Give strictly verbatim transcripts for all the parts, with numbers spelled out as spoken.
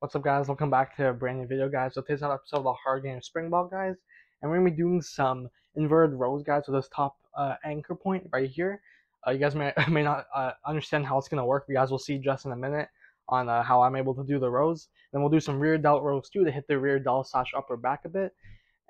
What's up, guys? Welcome back to a brand new video, guys. So today's another episode of the HardGainer Spring Ball, guys, and we're gonna be doing some inverted rows, guys, with this top uh, anchor point right here. Uh, you guys may may not uh, understand how it's gonna work. You guys will see just in a minute on uh, how I'm able to do the rows. Then we'll do some rear delt rows too to hit the rear delt slash upper back a bit,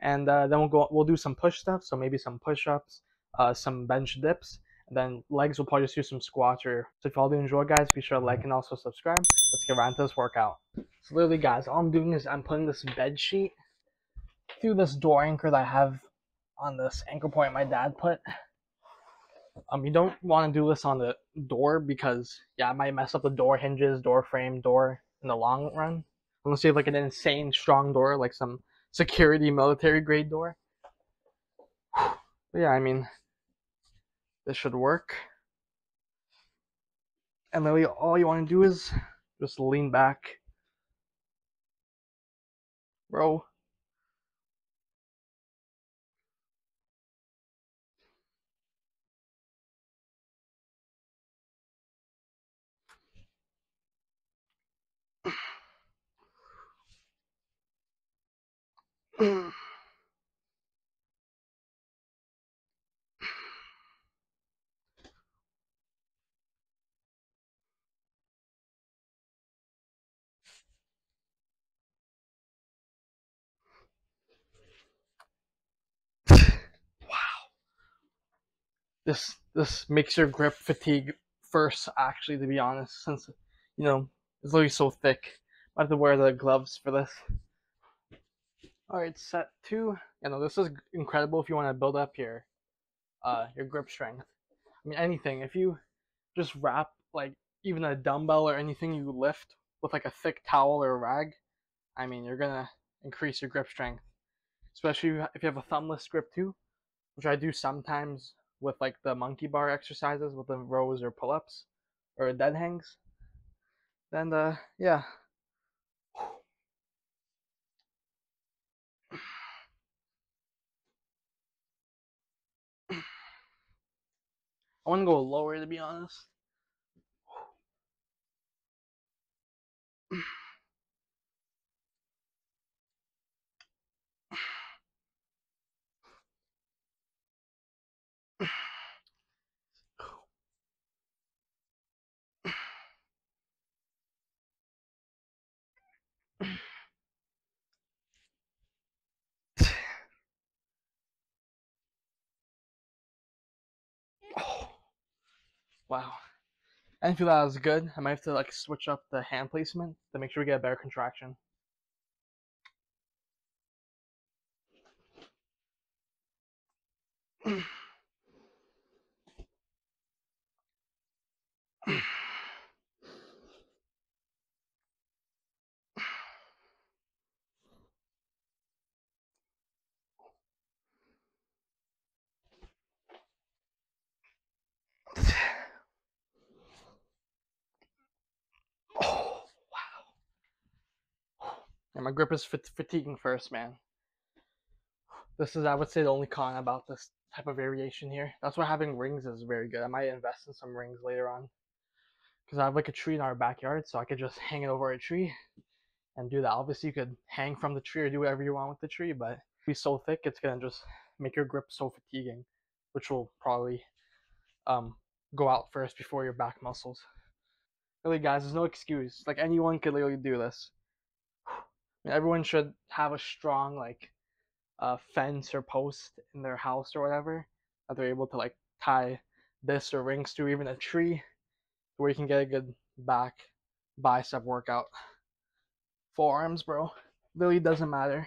and uh, then we'll go we'll do some push stuff. So maybe some push ups, uh, some bench dips. Then legs will probably just do some squats. Or so if y'all do enjoy, guys, be sure to like and also subscribe. Let's get right into this workout. So literally, guys, all I'm doing is I'm putting this bed sheet through this door anchor that I have on this anchor point my dad put. Um, you don't want to do this on the door because, yeah, it might mess up the door hinges, door frame, door in the long run. Unless you have like an insane strong door, like some security military grade door. But yeah, I mean, this should work. And literally all you want to do is just lean back, row, This this makes your grip fatigue first, actually, to be honest, since, you know, it's literally so thick. I have to wear the gloves for this. Alright, set two. You know, this is incredible if you want to build up your uh your grip strength. I mean, anything. If you just wrap like even a dumbbell or anything you lift with like a thick towel or a rag, I mean, you're gonna increase your grip strength. Especially if you have a thumbless grip too, which I do sometimes with like the monkey bar exercises with the rows or pull-ups or dead hangs. Then uh yeah. I want to go lower, to be honest. Wow. And if you thought that was good, I might have to like switch up the hand placement to make sure we get a better contraction. My grip is fat fatiguing first, man. This is, I would say, the only con about this type of variation here. That's why having rings is very good. I might invest in some rings later on, because I have like a tree in our backyard, so I could just hang it over a tree and do that. Obviously, you could hang from the tree or do whatever you want with the tree, but it'll be so thick, it's gonna just make your grip so fatiguing, which will probably um, go out first before your back muscles. Really, guys, there's no excuse. Like, anyone could literally do this. Everyone should have a strong like uh, fence or post in their house or whatever that they're able to like tie this or rings to, even a tree, where you can get a good back bicep workout. Forearms, bro, literally doesn't matter.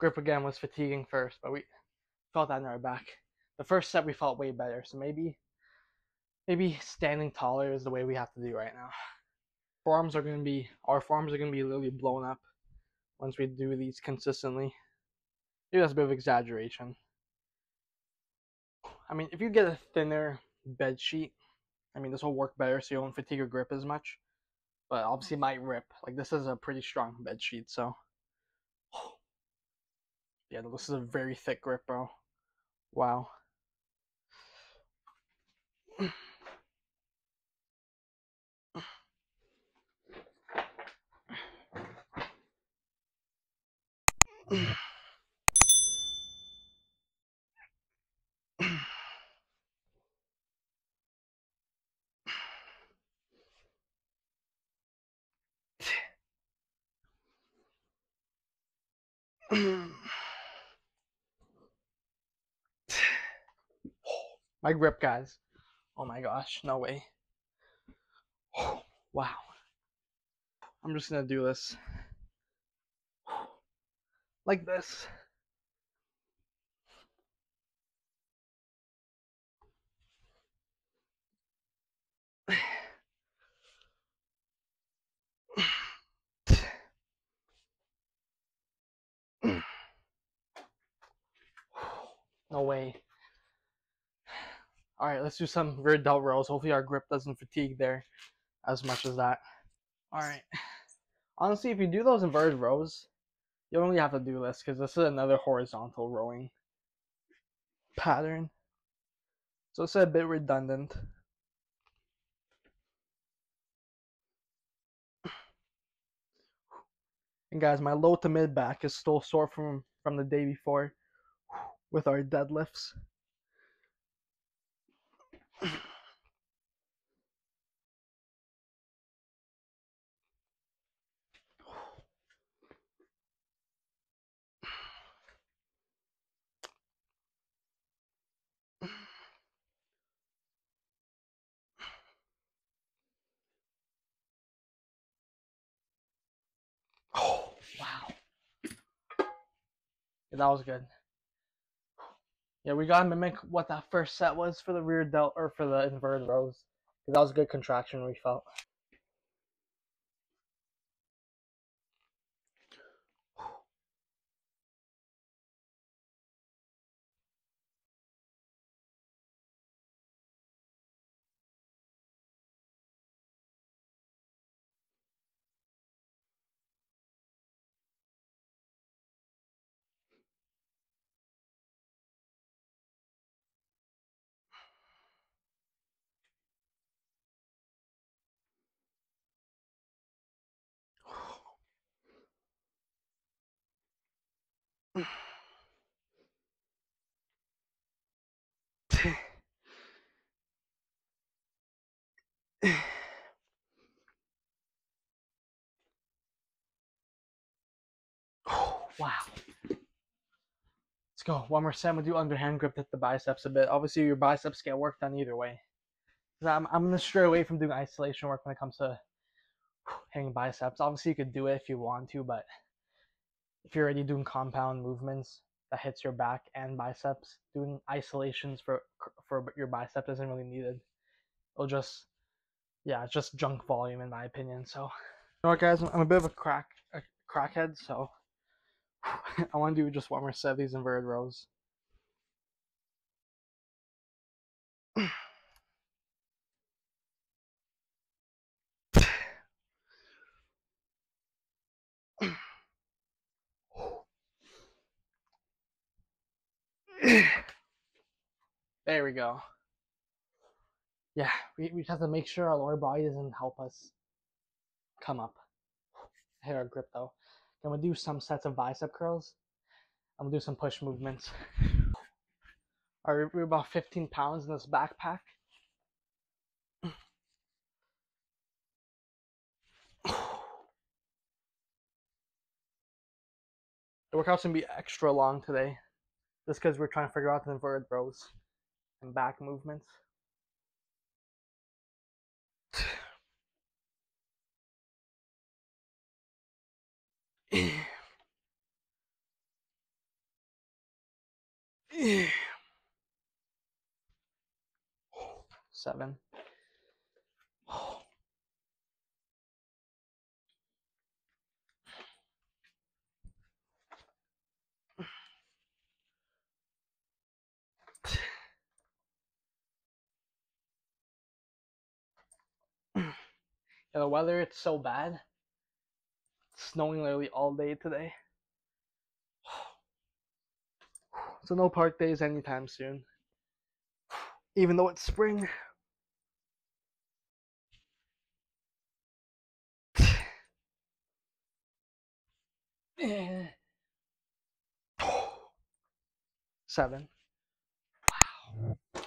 Grip again was fatiguing first, but we felt that in our back. The first set we felt way better, so maybe maybe standing taller is the way we have to do right now. Forearms are going to be, our forearms are going to be literally blown up once we do these consistently. Maybe that's a bit of exaggeration. I mean, if you get a thinner bed sheet, I mean, this will work better so you don't fatigue your grip as much. But obviously it might rip. Like, this is a pretty strong bed sheet, so. Yeah, this is a very thick grip, bro. Wow. My grip, guys. Oh my gosh, no way. Oh, wow. I'm just gonna do this. Like this. No way. All right, let's do some rear delt rows. Hopefully our grip doesn't fatigue there as much as that. All right. Honestly, if you do those inverted rows, you don't really have to do this because this is another horizontal rowing pattern. So it's a bit redundant. And guys, my low to mid back is still sore from, from the day before with our deadlifts. Oh, wow. Yeah, that was good. Yeah, we gotta mimic what that first set was for the rear delt or for the inverted rows. Because that was a good contraction we felt. Oh, wow. Let's go. One more set. We'll do underhand grip to hit the biceps a bit. Obviously, your biceps get work done either way. I'm, I'm going to stray away from doing isolation work when it comes to hitting biceps. Obviously, you could do it if you want to, but if you're already doing compound movements that hits your back and biceps, doing isolations for for your biceps isn't really needed. It'll just, yeah, it's just junk volume in my opinion. So, you know what, guys, I'm a bit of a crack a crackhead, so I want to do just one more set of these inverted rows. There we go. Yeah, we, we have to make sure our lower body doesn't help us come up. Hit our grip though. Then we'll do some sets of bicep curls. And we'll do some push movements. Alright, we're about fifteen pounds in this backpack. The workout's gonna be extra long today. Just because we're trying to figure out the inverted rows and back movements. seven. Oh. Yeah, the weather, it's so bad. It's snowing literally all day today. So no park days anytime soon, even though it's spring. Seven. Wow.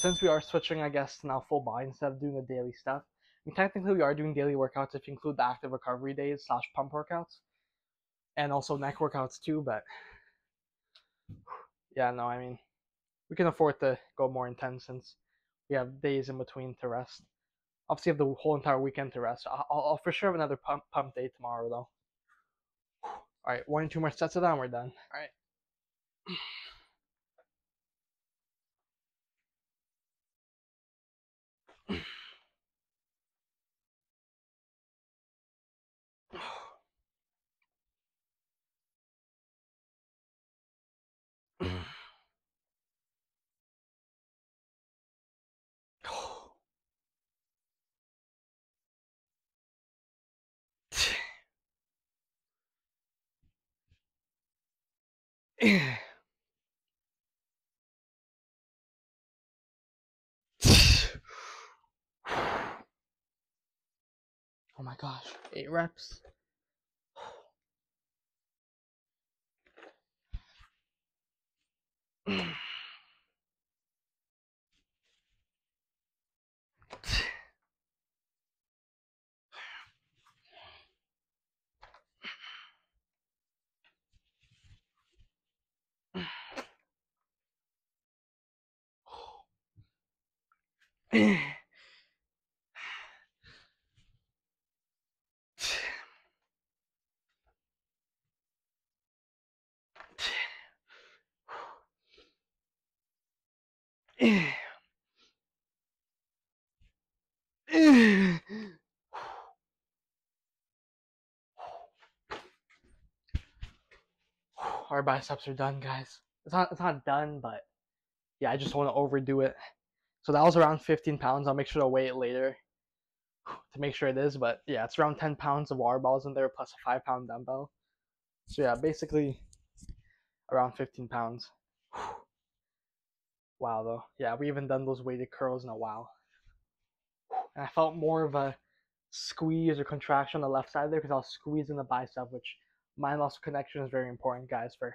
Since we are switching, I guess, now full body instead of doing the daily stuff, I mean, technically we are doing daily workouts if you include the active recovery days slash pump workouts, and also neck workouts too, but... Yeah, no, I mean, we can afford to go more intense since we have days in between to rest. Obviously, have the whole entire weekend to rest. I'll, I'll for sure have another pump pump day tomorrow, though. All right, one or two more sets of that, and we're done. All right. Oh my gosh, eight reps. Our biceps are done, guys. It's not it's not done, but yeah, I just want to overdo it. So that was around fifteen pounds. I'll make sure to weigh it later to make sure it is, but yeah, it's around ten pounds of water balls in there plus a five pound dumbbell. So yeah, basically around fifteen pounds. Wow, though. Yeah, we haven't done those weighted curls in a while. And I felt more of a squeeze or contraction on the left side there because I was squeezing the bicep, which mind muscle connection is very important, guys, for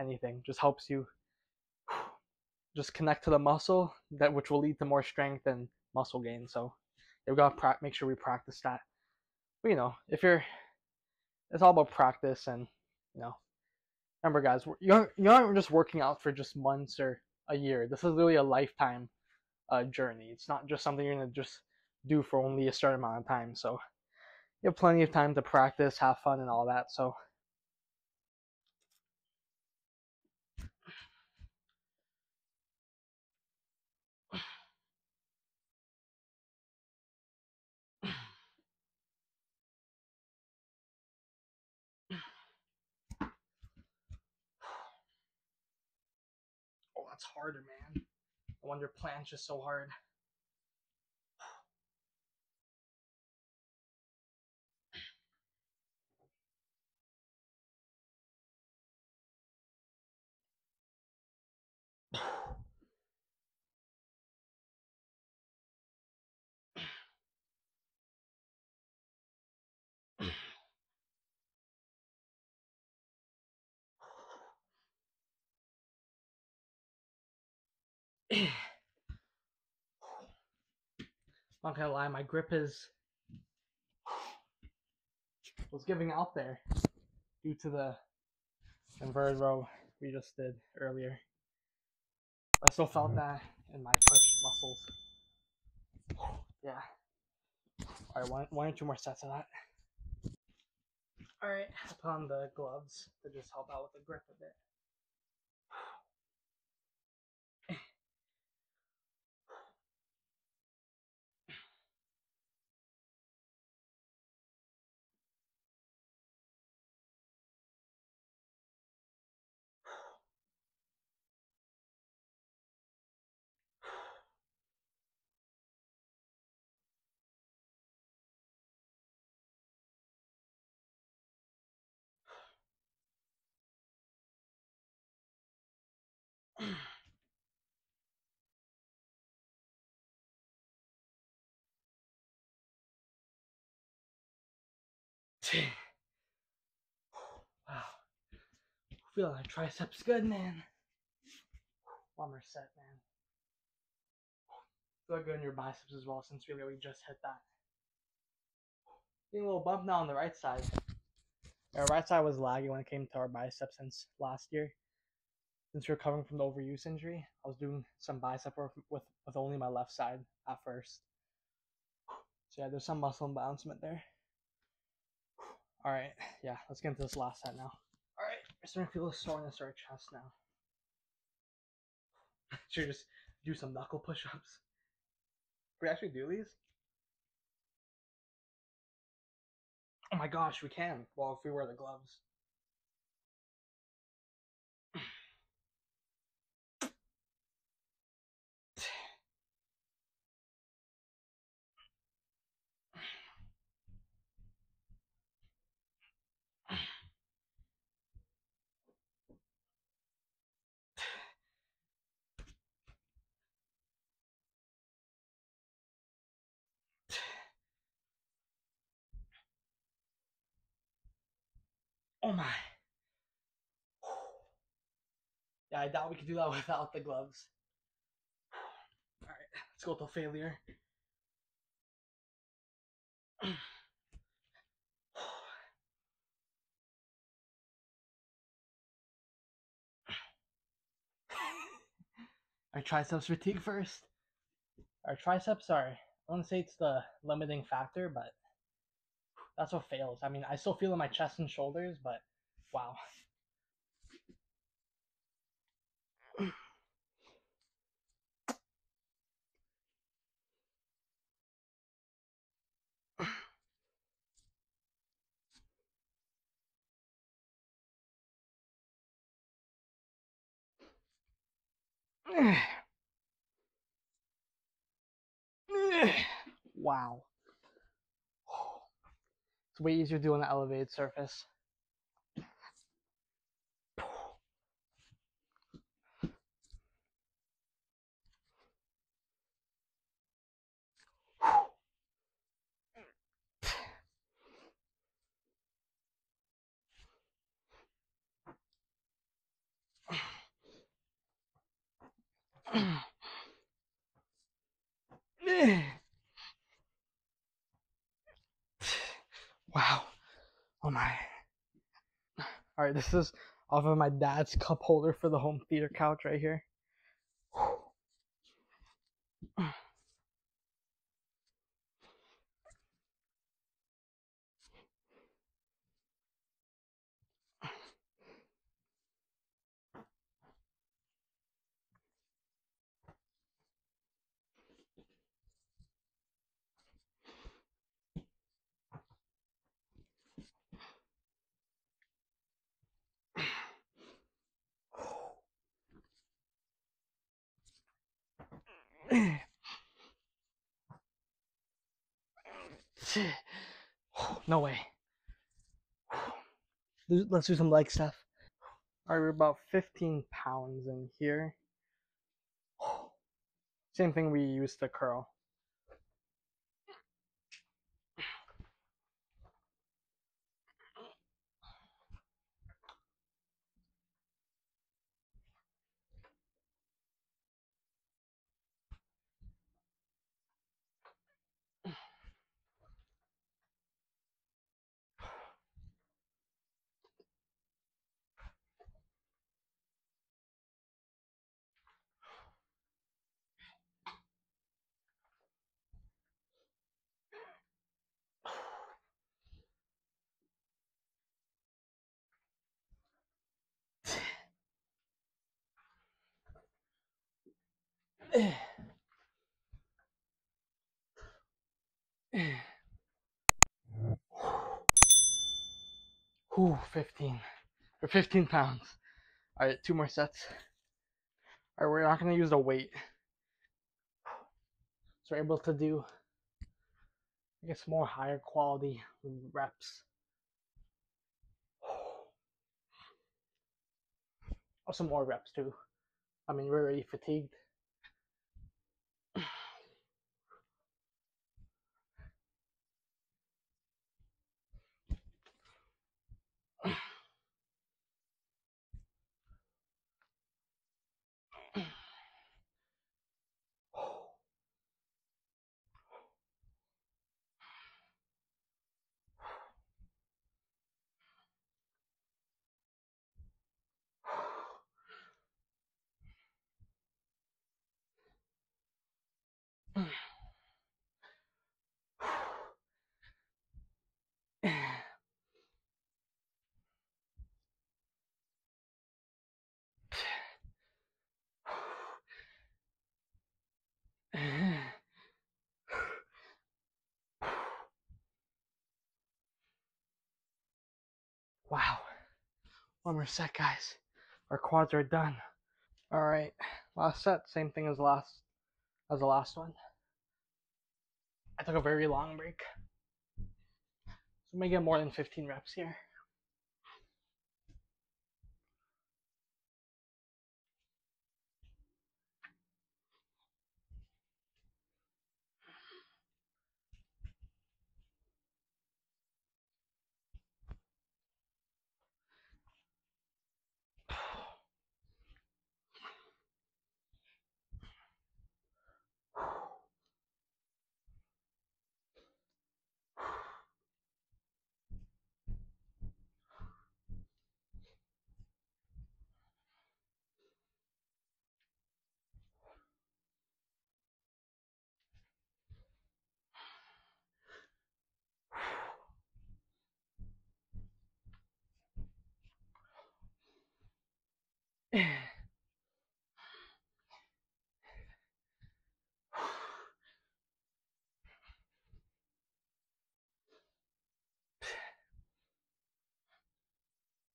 anything. Just helps you just connect to the muscle, that which will lead to more strength and muscle gain. So we've got to make sure we practice that. But, you know, if you're, it's all about practice, and, you know, remember, guys, you aren't, you aren't just working out for just months or a year. This is really a lifetime uh, journey. It's not just something you're going to just do for only a certain amount of time. So you have plenty of time to practice, have fun, and all that. So that's harder, man. I wonder planche is so hard. I'm not gonna lie, my grip is was giving out there due to the inverted row we just did earlier. I still felt that in my push muscles. Yeah. All right, one, one or two more sets of that. All right, I'll put on the gloves to just help out with the grip a bit. Wow. Feel like triceps good, man. Warmer set, man. Feel good in your biceps as well, since we really just hit that. Getting a little bump now on the right side. Our right side was lagging when it came to our biceps since last year. Since we were recovering from the overuse injury, I was doing some bicep work with, with only my left side at first. So yeah, there's some muscle imbalancement there. Alright, yeah, let's get into this last set now. Alright, we're starting to feel a soreness in our chest now. Should we just do some knuckle push-ups? Can we actually do these? Oh my gosh, we can. Well, if we wear the gloves. Oh my. Yeah, I doubt we could do that without the gloves. Alright, let's go to failure. Our triceps fatigue first. Our triceps are, I want to say it's the limiting factor, but that's what fails. I mean, I still feel in my chest and shoulders, but wow. Wow. It's way easier to do on an elevated surface. Wow. Oh my. Alright, this is off of my dad's cup holder for the home theater couch right here. No way. Let's do some leg stuff. Alright, we're about fifteen pounds in here. Same thing we used to curl. Ooh, fifteen. Or fifteen pounds. Alright, two more sets. Alright, we're not gonna use the weight. So we're able to do, I guess, more higher quality reps. Or some more reps too. I mean, we're already fatigued. Wow. One more set, guys. Our quads are done. Alright, last set, same thing as last as the last one. I took a very long break. So I'm gonna get more than fifteen reps here.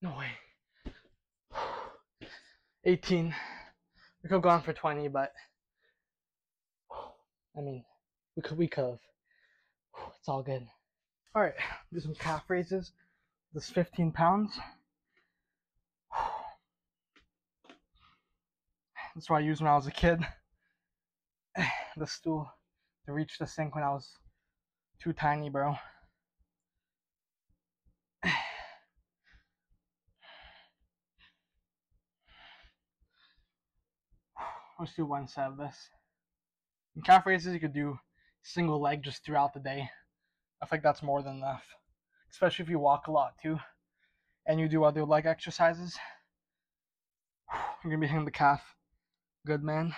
No way. eighteen. We could have gone for twenty, but I mean, we could we could have. It's all good. All right, do some calf raises. This is fifteen pounds. That's what I used when I was a kid. The stool to reach the sink when I was too tiny, bro. Let's do one set of this. In calf raises, you could do single leg just throughout the day. I think that's more than enough, especially if you walk a lot too, and you do other leg exercises. You're gonna be hitting the calf. Good, man.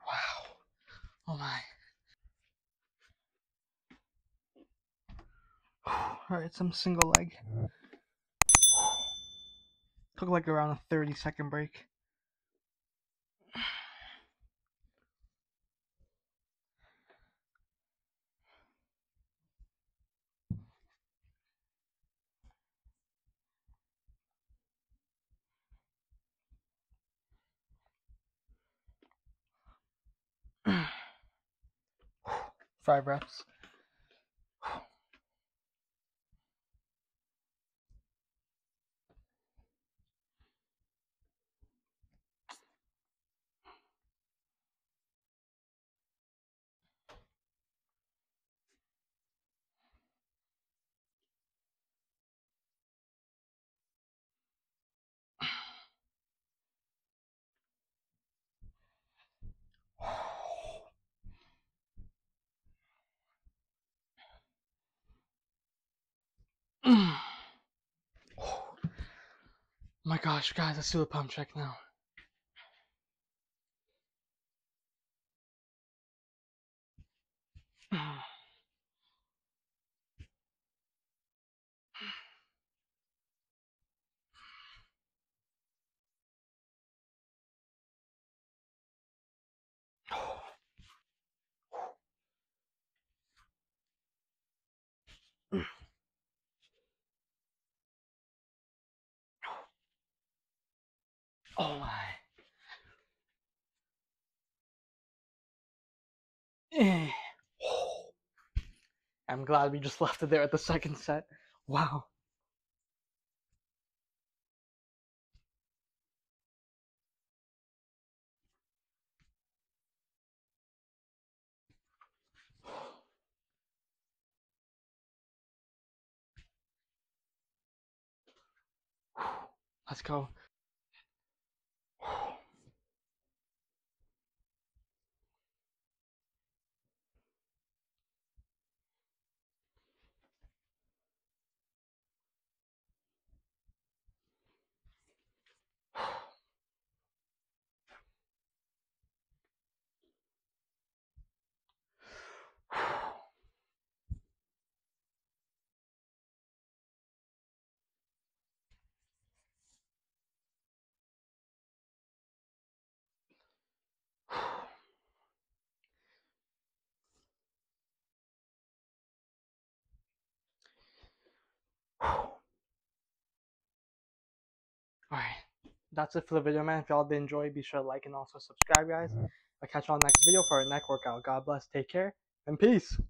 Wow. Oh my. Alright, some single leg. Took like around a thirty second break. Five reps. Oh my gosh, guys, let's do the pump check now. Oh my. Eh. Oh. I'm glad we just left it there at the second set. Wow. Let's go. Alright, that's it for the video, man. If y'all did enjoy, be sure to like and also subscribe, guys. I'll catch y'all next video for our neck workout. God bless, take care, and peace!